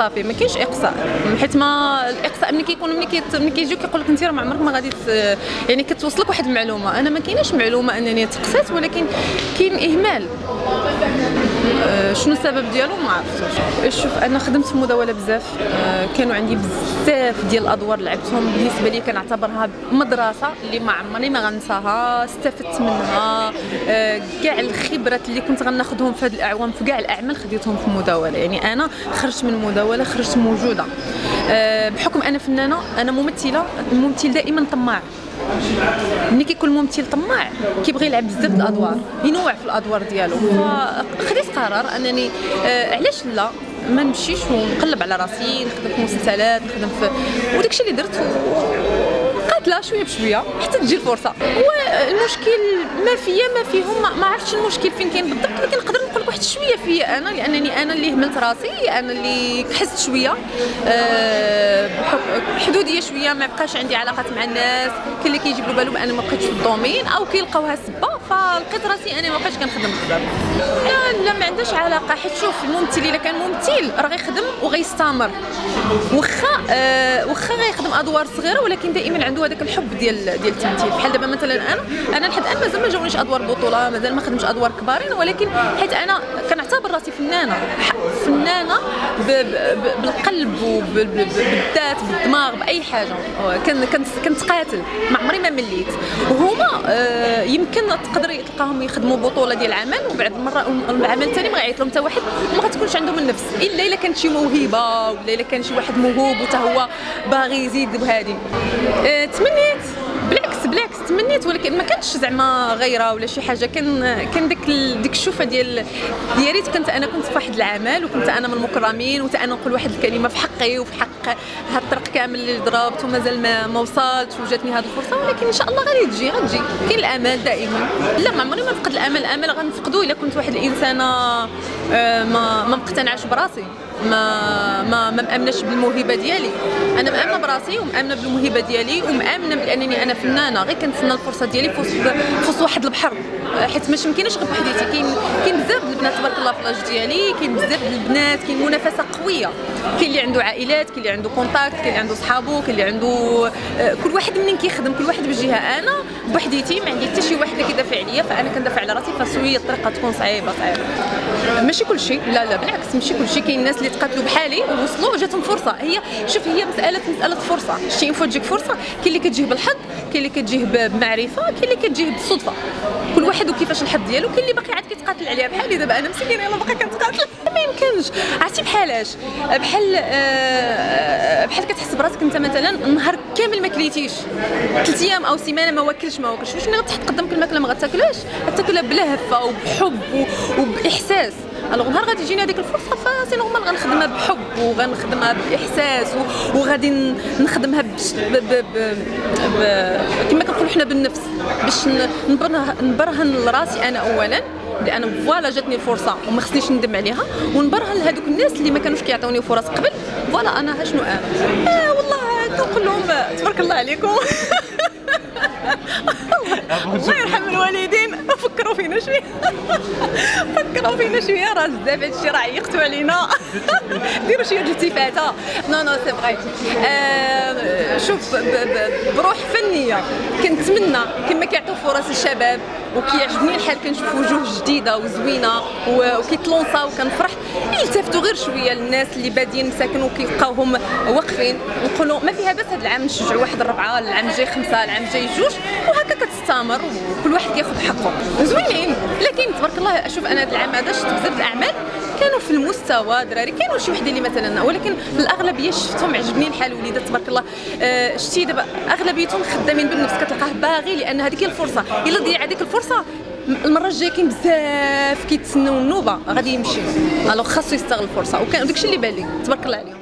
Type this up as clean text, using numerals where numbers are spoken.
وصافي ما كاينش اقصاء، حيت ما الاقصاء ملي كيكون ملي كيجيو كيقول لك انت راه ما عمرك ما غادي يعني كتوصلك واحد المعلومه. انا ما كايناش معلومه انني تقصيت، ولكن كاين اهمال. شنو السبب ديالو ما عرفتش. شوف انا خدمت في مداوله بزاف، كانوا عندي بزاف ديال الادوار لعبتهم، بالنسبه لي كنعتبرها مدرسه اللي ما عمرني ما غنساها، استفدت منها كاع الخبرات اللي كنت غناخذهم في هذه الاعوام في كاع الاعمال خديتهم في مداوله. يعني انا خرجت من مداوله خرجت موجوده، بحكم انا فنانه، انا ممثله. الممثل دائما طماع، ملي كيكون ممثل طماع كيبغي يلعب بزاف الادوار، ينوع في الادوار ديالو. فخديت قرار انني علاش لا ما نمشيش ونقلب على راسي، نخدم في مسلسلات، نخدم في وداكشي اللي درت قاتله شويه بشويه حتى تجي الفرصه. والمشكل ما فيا ما فيهم، ما عرفتش المشكل فين كاين بالضبط، ولكن نقدر نقول لك واحد شويه فيا انا، لانني انا اللي هملت راسي، انا اللي حست شويه حدوديه شويه، ما بقاش عندي علاقات مع الناس. كاين اللي كيجيب له بالو بان ما بقيتش في الدومين او كيلقاوها سبه، فلقيت راسي انا ما بقيتش كنخدم بزاف. لا ما عندهاش علاقه، حيت شوف الممثل الا كان ممثل راه غيخدم وغيستمر، واخا غيخدم ادوار صغيره، ولكن دائما عنده هذاك الحب ديال التمثيل. بحال دابا مثلا انا لحد الان مازال ما جاونيش ادوار بطوله، مازال ما خدمتش ادوار كبارين، ولكن حيت انا كنعتبر راسي فنانه بالقلب وبالذات بالدماغ باي حاجه، كنتقاتل ما عمري ما مليت. وهما يمكن تقدري تلقاهم يخدموا بطوله ديال عمل وبعد مره العمل الثاني ما غايعيط لهم حتى واحد، وما غتكونش عندهم النفس، الا الا كانت شي موهبه ولا الا كان شي واحد موهوب وتا هو باغي يزيد بهذه. تمنيت بالعكس تمنيت، ولكن ما كانش زعما غيره ولا شي حاجه، كان ديك الشوفه ديال يا ريت كنت في واحد العمل وكنت انا من المكرمين، وتا انا نقول واحد الكلمه في حقي وفي حق هاد الطريق كامل اللي ضربت ومازال ما وصلت وجاتني هاد الفرصه، ولكن ان شاء الله غادي تجي. كاين الامل دائما، لا ما عمري ما نفقد الامل. الامل غنفقدو الا كنت واحد الانسانه ما مقتنعاش براسي، ما مامناش بالموهبه ديالي. انا مامنه براسي ومامنه بالموهبه ديالي ومامنه بانني انا فنانه، غير كنتسنى الفرصه ديالي في واحد البحر، حيت ماشي ممكنش غير بحديتي. كاين بزاف البنات تبارك الله في لاج ديالي، كاين بزاف البنات، كاين منافسه قويه، كاين اللي عنده عائلات، كاين اللي عنده كونتاكت، كاين اللي عنده صحابو، كاين اللي عنده كل واحد منين كيخدم كل واحد بجهه. انا بوحديتي ما عندي حتى شي واحد اللي كيدافع عليا، فانا كندافع على راسي، فسويه الطريقه تكون صعيبه. ماشي كلشي، لا بالعكس ماشي كلشي. كاين الناس اللي تقاتلوا بحالي ووصلوا وجاتهم فرصه. هي مساله فرصه، شي فوا تجيك فرصه، كاين اللي كتجيه بالحظ، كاين اللي كتجيه بمعرفه، كاين اللي كتجيه بالصدفه، كل واحد وكيفاش الحظ ديالو. كاين اللي باقي عاد كيتقاتل عليها بحالي دابا، انا مسكينه يلاه باقي كنتقاتل، ما يمكنش. عرفتي بحالاش؟ بحال كتحس براسك انت مثلا نهار كامل ما كليتيش، 3 ايام او سيمانه ما واكلش، واش ملي غتحط قدامك الماكله ما غتاكلهاش؟ غتاكلها بلا هفه وبحب وباحساس. الوغ نهار غادي تجيني هذيك الفرصه، فسي نورمال غنخدمها بحب وغنخدمها باحساس وغادي نخدمها كما كنقولوا حنا بالنفس، باش نبرهن لراسي انا اولا، لان فوالا جاتني الفرصه وما خصنيش ندم عليها، ونبرهن لهذوك الناس اللي ما كانوش كيعطيوني فرص قبل. فوالا انا شنو انا والله كنقول لهم تبارك الله عليكم، الله يرحم الوالدين، فكروا فينا شويه، راه بزاف هادشي، راه عيقتوا علينا، ديروا شويه الالتفاته. نو سي فغي. شوف بروح فنيه كنتمنى كما كيعطيو فرص للشباب، وكيعجبني الحال كنشوف وجوه جديده وزوينه وكيتلونصاو وكنفرح. يلتفتوا غير شويه للناس اللي بادين مساكن وكيلقاوهم واقفين، نقولوا ما فيها باس، هذا العام نشجعوا واحد 4، العام الجاي 5، العام الجاي 2، وهكا كتستمر وكل واحد كياخذ حقه. زوينين، لكن تبارك الله. شوف انا هذا العام هذا شفت بزاف الاعمال كانوا في المستوى دراري، كانوا شي وحدين اللي مثلا، ولكن الاغلبيه شفتهم عجبني الحال. وليدات تبارك الله شتي دابا اغلبيتهم خدامين بالنفس، كتلقاه باغي، لان هذيك الفرصه الا ضيع هذيك الفرصه المره الجايه كاين بزاف كيتسناو النوبه غادي يمشي، الوغ خاصو يستغل الفرصه. وداكشي اللي بالي تبارك الله عليهم.